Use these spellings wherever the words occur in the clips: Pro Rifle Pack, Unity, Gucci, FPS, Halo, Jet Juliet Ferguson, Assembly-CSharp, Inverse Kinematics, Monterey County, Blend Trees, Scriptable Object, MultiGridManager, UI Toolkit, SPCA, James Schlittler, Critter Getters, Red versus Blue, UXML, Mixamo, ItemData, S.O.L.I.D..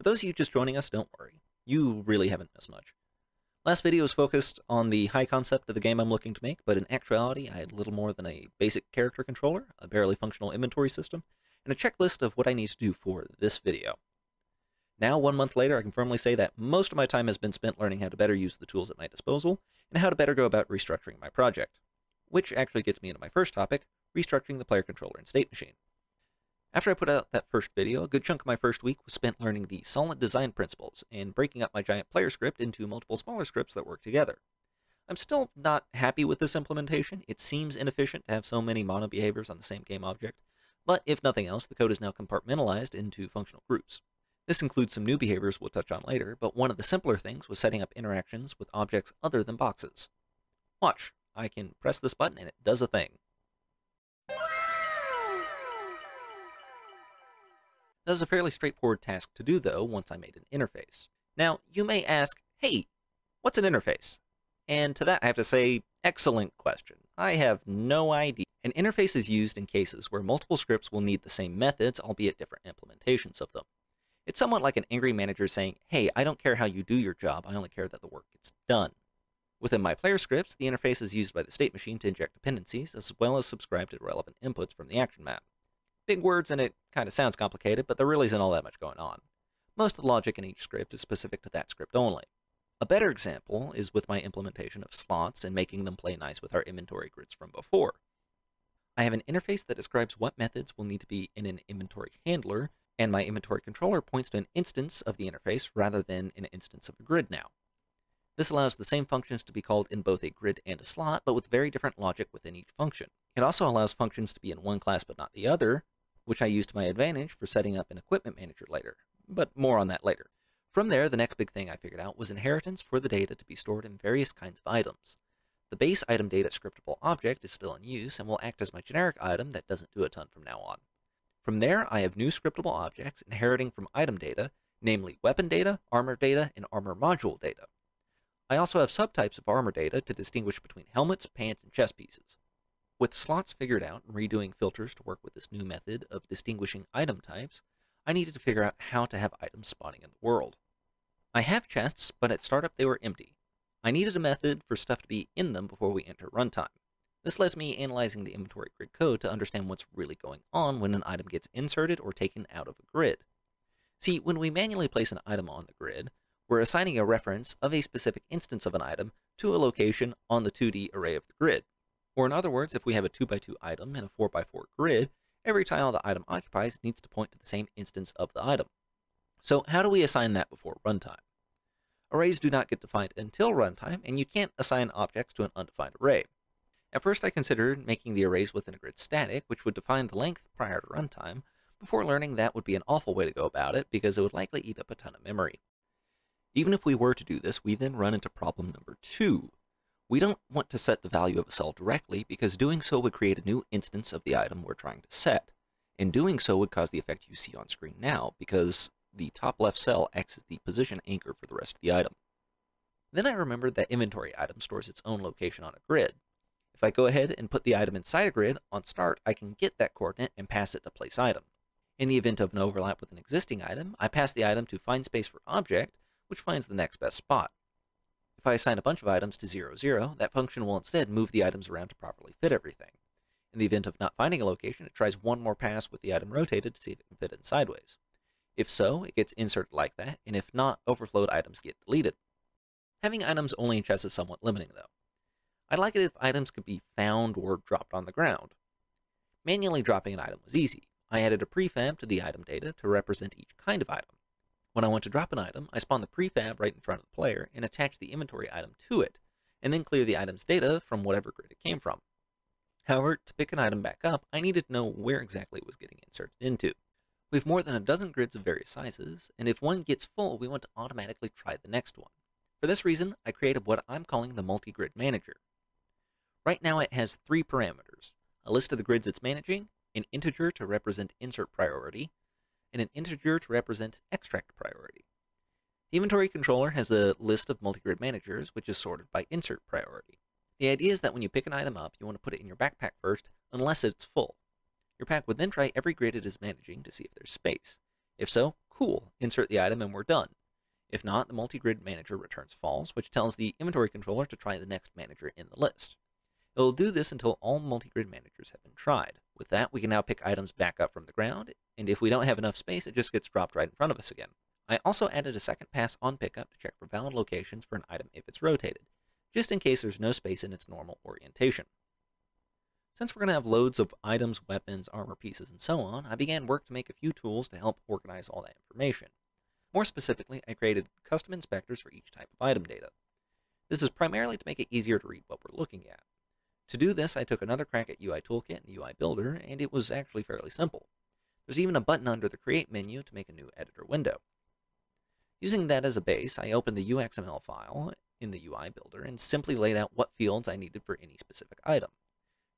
For those of you just joining us, don't worry. You really haven't missed much. Last video was focused on the high concept of the game I'm looking to make, but in actuality I had little more than a basic character controller, a barely functional inventory system, and a checklist of what I need to do for this video. Now, 1 month later, I can firmly say that most of my time has been spent learning how to better use the tools at my disposal, and how to better go about restructuring my project. Which actually gets me into my first topic, restructuring the player controller and state machine. After I put out that first video, a good chunk of my first week was spent learning the solid design principles and breaking up my giant player script into multiple smaller scripts that work together. I'm still not happy with this implementation. It seems inefficient to have so many mono behaviors on the same game object, but if nothing else, the code is now compartmentalized into functional groups. This includes some new behaviors we'll touch on later, but one of the simpler things was setting up interactions with objects other than boxes. Watch, I can press this button and it does a thing. That was a fairly straightforward task to do, though, once I made an interface. Now, you may ask, hey, what's an interface? And to that I have to say, excellent question. I have no idea. An interface is used in cases where multiple scripts will need the same methods, albeit different implementations of them. It's somewhat like an angry manager saying, hey, I don't care how you do your job, I only care that the work gets done. Within my player scripts, the interface is used by the state machine to inject dependencies, as well as subscribe to relevant inputs from the action map. Big words, and it kind of sounds complicated, but there really isn't all that much going on. Most of the logic in each script is specific to that script only. A better example is with my implementation of slots and making them play nice with our inventory grids from before. I have an interface that describes what methods will need to be in an inventory handler, and my inventory controller points to an instance of the interface rather than an instance of a grid now. This allows the same functions to be called in both a grid and a slot, but with very different logic within each function. It also allows functions to be in one class but not the other, which I use to my advantage for setting up an equipment manager later, but more on that later. From there, the next big thing I figured out was inheritance for the data to be stored in various kinds of items. The base item data scriptable object is still in use and will act as my generic item that doesn't do a ton from now on. From there, I have new scriptable objects inheriting from item data, namely weapon data, and armor module data. I also have subtypes of armor data to distinguish between helmets, pants, and chest pieces. With slots figured out and redoing filters to work with this new method of distinguishing item types, I needed to figure out how to have items spawning in the world. I have chests, but at startup they were empty. I needed a method for stuff to be in them before we enter runtime. This lets me analyzing the inventory grid code to understand what's really going on when an item gets inserted or taken out of a grid. See, when we manually place an item on the grid, we're assigning a reference of a specific instance of an item to a location on the 2D array of the grid. Or in other words, if we have a 2x2 item and a 4x4 grid, every tile the item occupies needs to point to the same instance of the item. So how do we assign that before runtime? Arrays do not get defined until runtime, and you can't assign objects to an undefined array. At first I considered making the arrays within a grid static, which would define the length prior to runtime, before learning that would be an awful way to go about it because it would likely eat up a ton of memory. Even if we were to do this, we then run into problem number 2. We don't want to set the value of a cell directly because doing so would create a new instance of the item we're trying to set, and doing so would cause the effect you see on screen now because the top left cell acts as the position anchor for the rest of the item. Then I remembered that inventory item stores its own location on a grid. If I go ahead and put the item inside a grid, on start, I can get that coordinate and pass it to place item. In the event of an overlap with an existing item, I pass the item to find space for object, which finds the next best spot. If I assign a bunch of items to 0, 0, that function will instead move the items around to properly fit everything. In the event of not finding a location, it tries one more pass with the item rotated to see if it can fit in sideways. If so, it gets inserted like that, and if not, overflowed items get deleted. Having items only in chests is somewhat limiting, though. I'd like it if items could be found or dropped on the ground. Manually dropping an item was easy. I added a prefab to the item data to represent each kind of item. When I want to drop an item, I spawn the prefab right in front of the player and attach the inventory item to it, and then clear the item's data from whatever grid it came from. However, to pick an item back up, I needed to know where exactly it was getting inserted into. We have more than a dozen grids of various sizes, and if one gets full, we want to automatically try the next one. For this reason, I created what I'm calling the multi-grid manager. Right now it has 3 parameters, a list of the grids it's managing, an integer to represent insert priority, and an integer to represent extract priority. The inventory controller has a list of multi-grid managers, which is sorted by insert priority. The idea is that when you pick an item up, you want to put it in your backpack first, unless it's full. Your pack would then try every grid it is managing to see if there's space. If so, Cool, insert the item and we're done. If not, the multi-grid manager returns false, which tells the inventory controller to try the next manager in the list. It will do this until all multi-grid managers have been tried. With that, we can now pick items back up from the ground, and if we don't have enough space, it just gets dropped right in front of us again. I also added a second pass on pickup to check for valid locations for an item if it's rotated, just in case there's no space in its normal orientation. Since we're going to have loads of items, weapons, armor pieces, and so on, I began work to make a few tools to help organize all that information. More specifically, I created custom inspectors for each type of item data. This is primarily to make it easier to read what we're looking at. To do this, I took another crack at UI Toolkit and the UI Builder, and it was actually fairly simple. There's even a button under the Create menu to make a new editor window. Using that as a base, I opened the UXML file in the UI Builder and simply laid out what fields I needed for any specific item.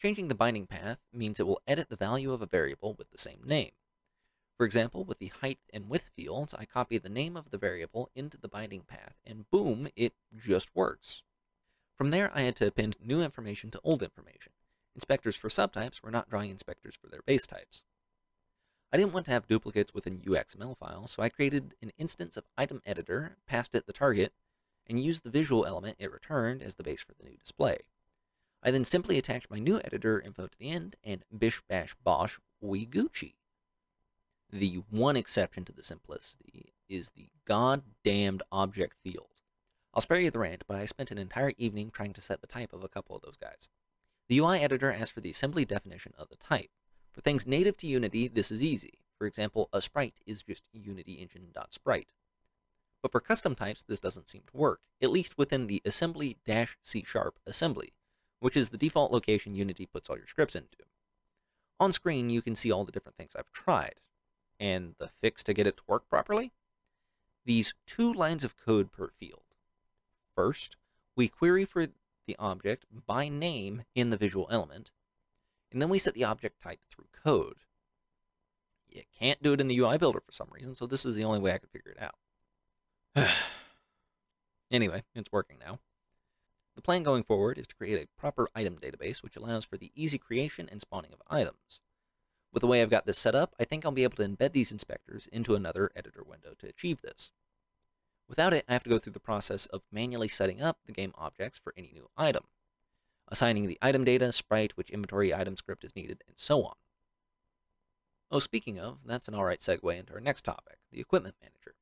Changing the binding path means it will edit the value of a variable with the same name. For example, with the height and width fields, I copy the name of the variable into the binding path, and boom, it just works. From there, I had to append new information to old information. Inspectors for subtypes were not drawing inspectors for their base types. I didn't want to have duplicates within UXML files, so I created an instance of item editor, passed it the target, and used the visual element it returned as the base for the new display. I then simply attached my new editor info to the end, and bish bash bosh, we Gucci. The one exception to the simplicity is the goddamned object field. I'll spare you the rant, but I spent an entire evening trying to set the type of a couple of those guys. The UI editor asks for the assembly definition of the type. For things native to Unity, this is easy. For example, a sprite is just unityengine.sprite. But for custom types, this doesn't seem to work, at least within the Assembly-CSharp assembly, which is the default location Unity puts all your scripts into. On screen, you can see all the different things I've tried. And the fix to get it to work properly? These two lines of code per field. First, we query for the object by name in the visual element, and then we set the object type through code. You can't do it in the UI Builder for some reason, so this is the only way I could figure it out. Anyway, it's working now. The plan going forward is to create a proper item database, which allows for the easy creation and spawning of items. With the way I've got this set up, I think I'll be able to embed these inspectors into another editor window to achieve this. Without it, I have to go through the process of manually setting up the game objects for any new item, assigning the item data, sprite, which inventory item script is needed, and so on. Oh, speaking of, that's an alright segue into our next topic, the equipment manager.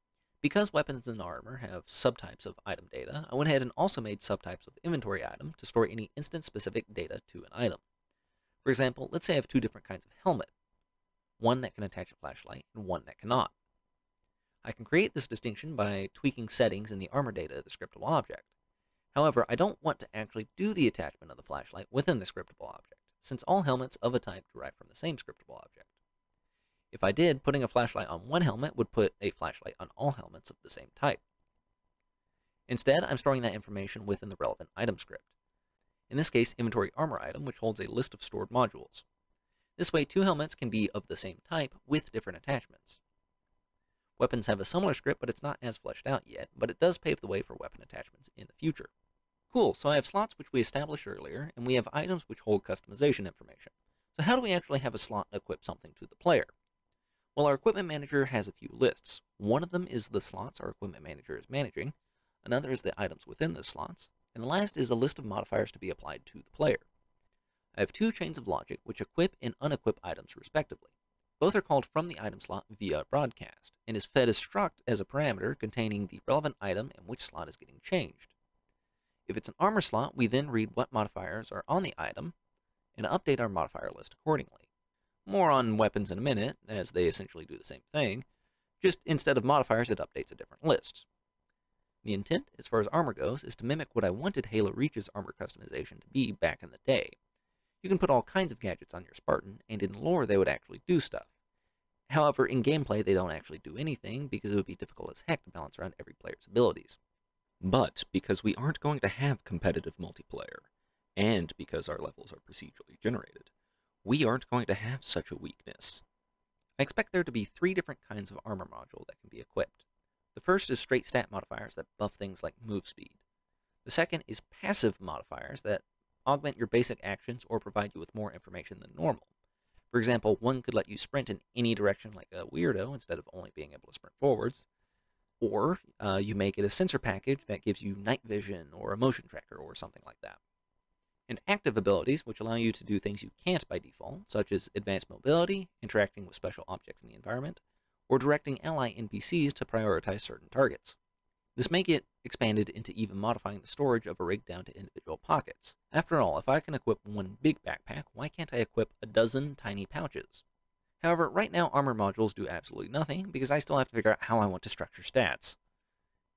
Because weapons and armor have subtypes of item data, I went ahead and also made subtypes of inventory item to store any instance-specific data to an item. For example, let's say I have two different kinds of helmet, one that can attach a flashlight and one that cannot. I can create this distinction by tweaking settings in the armor data of the scriptable object. However, I don't want to actually do the attachment of the flashlight within the scriptable object, since all helmets of a type derive from the same scriptable object. If I did, putting a flashlight on one helmet would put a flashlight on all helmets of the same type. Instead, I'm storing that information within the relevant item script. In this case, inventory armor item, which holds a list of stored modules. This way, two helmets can be of the same type with different attachments. Weapons have a similar script, but it's not as fleshed out yet, but it does pave the way for weapon attachments in the future. Cool, so I have slots which we established earlier, and we have items which hold customization information. So how do we actually have a slot equip something to the player? Well, our equipment manager has a few lists. One of them is the slots our equipment manager is managing, another is the items within those slots, and the last is a list of modifiers to be applied to the player. I have two chains of logic which equip and unequip items respectively. Both are called from the item slot via broadcast, and is fed as struct as a parameter containing the relevant item and which slot is getting changed. If it's an armor slot, we then read what modifiers are on the item, and update our modifier list accordingly. More on weapons in a minute, as they essentially do the same thing, just instead of modifiers it updates a different list. The intent, as far as armor goes, is to mimic what I wanted Halo Reach's armor customization to be back in the day. You can put all kinds of gadgets on your Spartan, and in lore they would actually do stuff. However, in gameplay they don't actually do anything because it would be difficult as heck to balance around every player's abilities. But because we aren't going to have competitive multiplayer, and because our levels are procedurally generated, we aren't going to have such a weakness. I expect there to be three different kinds of armor module that can be equipped. The first is straight stat modifiers that buff things like move speed. The second is passive modifiers that augment your basic actions or provide you with more information than normal. For example, one could let you sprint in any direction like a weirdo instead of only being able to sprint forwards. Or you make it a sensor package that gives you night vision or a motion tracker or something like that. And active abilities, which allow you to do things you can't by default, such as advanced mobility, interacting with special objects in the environment, or directing ally NPCs to prioritize certain targets. This may get expanded into even modifying the storage of a rig down to individual pockets. After all, if I can equip one big backpack, why can't I equip a dozen tiny pouches? However, right now armor modules do absolutely nothing because I still have to figure out how I want to structure stats.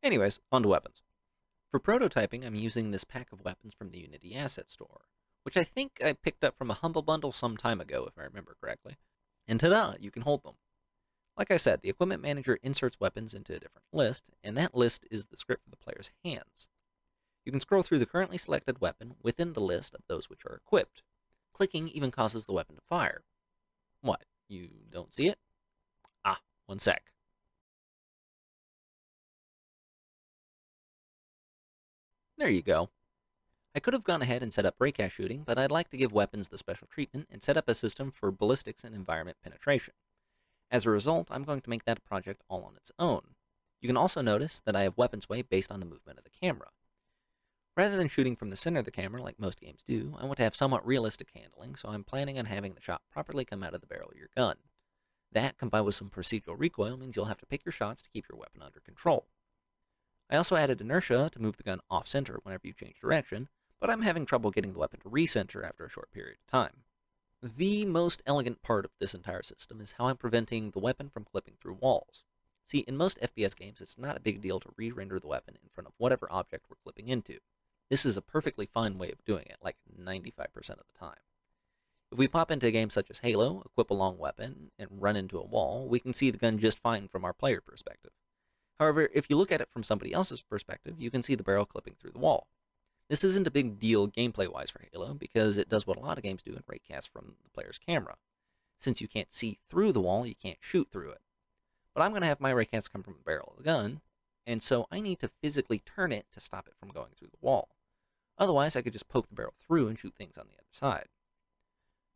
Anyways, on to weapons. For prototyping, I'm using this pack of weapons from the Unity Asset Store, which I think I picked up from a Humble Bundle some time ago, if I remember correctly. And ta-da, you can hold them. Like I said, the equipment manager inserts weapons into a different list, and that list is the script for the player's hands. You can scroll through the currently selected weapon within the list of those which are equipped. Clicking even causes the weapon to fire. What, you don't see it? Ah, one sec. There you go. I could have gone ahead and set up raycast shooting, but I'd like to give weapons the special treatment and set up a system for ballistics and environment penetration. As a result, I'm going to make that project all on its own. You can also notice that I have weapons weight based on the movement of the camera. Rather than shooting from the center of the camera like most games do, I want to have somewhat realistic handling, so I'm planning on having the shot properly come out of the barrel of your gun. That, combined with some procedural recoil, means you'll have to pick your shots to keep your weapon under control. I also added inertia to move the gun off-center whenever you change direction, but I'm having trouble getting the weapon to recenter after a short period of time. The most elegant part of this entire system is how I'm preventing the weapon from clipping through walls. See, in most FPS games, it's not a big deal to re-render the weapon in front of whatever object we're clipping into. This is a perfectly fine way of doing it, like 95% of the time. If we pop into a game such as Halo, equip a long weapon, and run into a wall, we can see the gun just fine from our player perspective. However, if you look at it from somebody else's perspective, you can see the barrel clipping through the wall. This isn't a big deal gameplay-wise for Halo, because it does what a lot of games do and raycast from the player's camera. Since you can't see through the wall, you can't shoot through it. But I'm going to have my raycast come from the barrel of the gun, and so I need to physically turn it to stop it from going through the wall. Otherwise, I could just poke the barrel through and shoot things on the other side.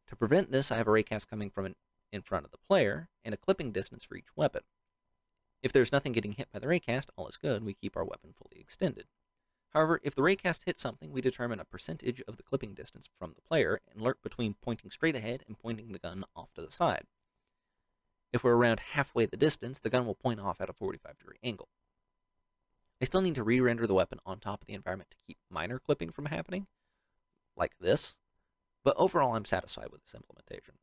To prevent this, I have a raycast coming from in front of the player, and a clipping distance for each weapon. If there's nothing getting hit by the raycast, all is good, we keep our weapon fully extended. However, if the raycast hits something, we determine a percentage of the clipping distance from the player and lurk between pointing straight ahead and pointing the gun off to the side. If we're around halfway the distance, the gun will point off at a 45-degree angle. I still need to re-render the weapon on top of the environment to keep minor clipping from happening, like this, but overall I'm satisfied with this implementation.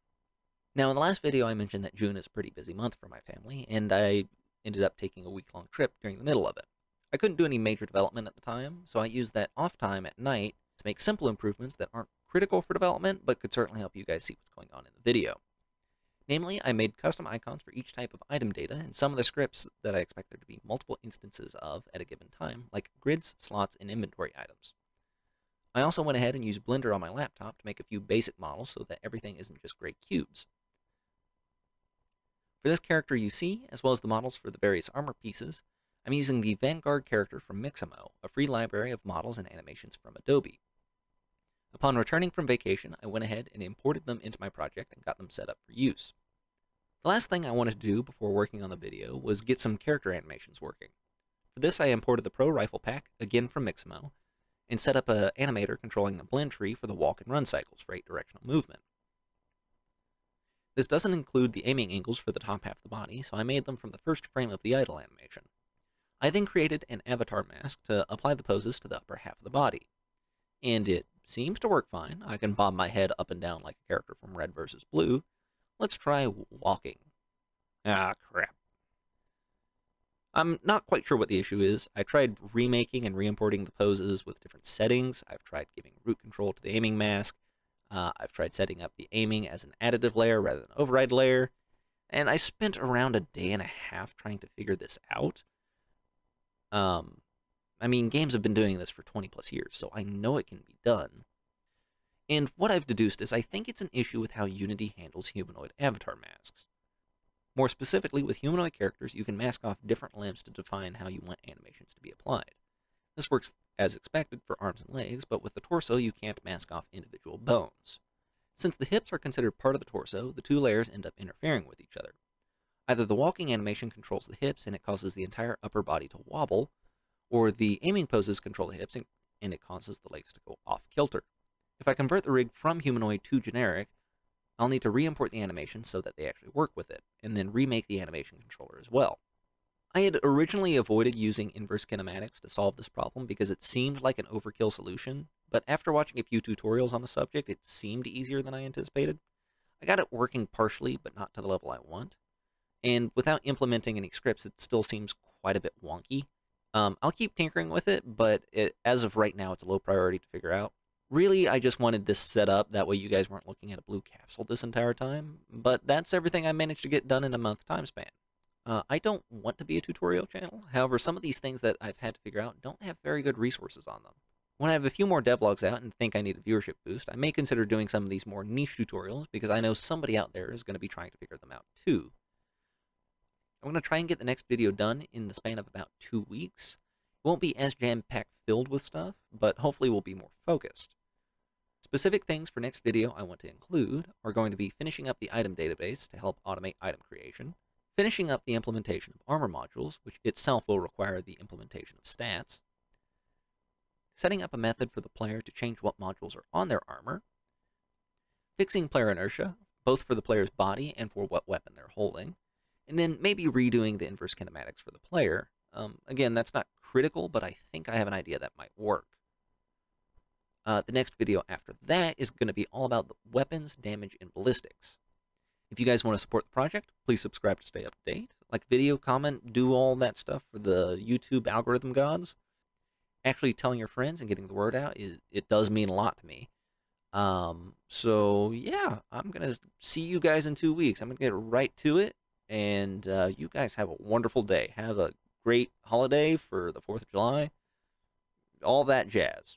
Now, in the last video I mentioned that June is a pretty busy month for my family, and I ended up taking a week-long trip during the middle of it. I couldn't do any major development at the time, so I used that off time at night to make simple improvements that aren't critical for development, but could certainly help you guys see what's going on in the video. Namely, I made custom icons for each type of item data and some of the scripts that I expect there to be multiple instances of at a given time, like grids, slots, and inventory items. I also went ahead and used Blender on my laptop to make a few basic models so that everything isn't just gray cubes. For this character you see, as well as the models for the various armor pieces, I'm using the Vanguard character from Mixamo, a free library of models and animations from Adobe. Upon returning from vacation, I went ahead and imported them into my project and got them set up for use. The last thing I wanted to do before working on the video was get some character animations working. For this, I imported the Pro Rifle Pack, again from Mixamo, and set up an animator controlling the blend tree for the walk and run cycles for 8-directional movement. This doesn't include the aiming angles for the top half of the body, so I made them from the first frame of the idle animation. I then created an avatar mask to apply the poses to the upper half of the body. And it seems to work fine. I can bob my head up and down like a character from Red versus Blue. Let's try walking. Ah, crap. I'm not quite sure what the issue is. I tried remaking and re-importing the poses with different settings. I've tried giving root control to the aiming mask. I've tried setting up the aiming as an additive layer rather than an override layer. And I spent around a day and a half trying to figure this out. I mean, games have been doing this for 20 plus years, so I know it can be done. And what I've deduced is I think it's an issue with how Unity handles humanoid avatar masks. More specifically, with humanoid characters, you can mask off different limbs to define how you want animations to be applied. This works as expected for arms and legs, but with the torso, you can't mask off individual bones. Since the hips are considered part of the torso, the two layers end up interfering with each other. Either the walking animation controls the hips and it causes the entire upper body to wobble, or the aiming poses control the hips and it causes the legs to go off kilter. If I convert the rig from humanoid to generic, I'll need to re-import the animation so that they actually work with it, and then remake the animation controller as well. I had originally avoided using Inverse Kinematics to solve this problem because it seemed like an overkill solution, but after watching a few tutorials on the subject, it seemed easier than I anticipated. I got it working partially, but not to the level I want, and without implementing any scripts, it still seems quite a bit wonky. I'll keep tinkering with it, but as of right now, it's a low priority to figure out. Really, I just wanted this set up, that way you guys weren't looking at a blue capsule this entire time, but that's everything I managed to get done in a month time span. I don't want to be a tutorial channel, however some of these things that I've had to figure out don't have very good resources on them. When I have a few more devlogs out and think I need a viewership boost, I may consider doing some of these more niche tutorials because I know somebody out there is going to be trying to figure them out too. I'm going to try and get the next video done in the span of about 2 weeks. It won't be as jam-packed filled with stuff, but hopefully we'll be more focused. Specific things for next video I want to include are going to be finishing up the item database to help automate item creation, finishing up the implementation of armor modules, which itself will require the implementation of stats, setting up a method for the player to change what modules are on their armor, fixing player inertia, both for the player's body and for what weapon they're holding, and then maybe redoing the inverse kinematics for the player. Again, that's not critical, but I think I have an idea that might work. The next video after that is going to be all about the weapons, damage, and ballistics. If you guys want to support the project, please subscribe to stay up to date. Like the video, comment, do all that stuff for the YouTube algorithm gods. Actually telling your friends and getting the word out, it does mean a lot to me. So yeah, I'm going to see you guys in 2 weeks. I'm going to get right to it, and you guys have a wonderful day. Have a great holiday for the 4th of July. All that jazz.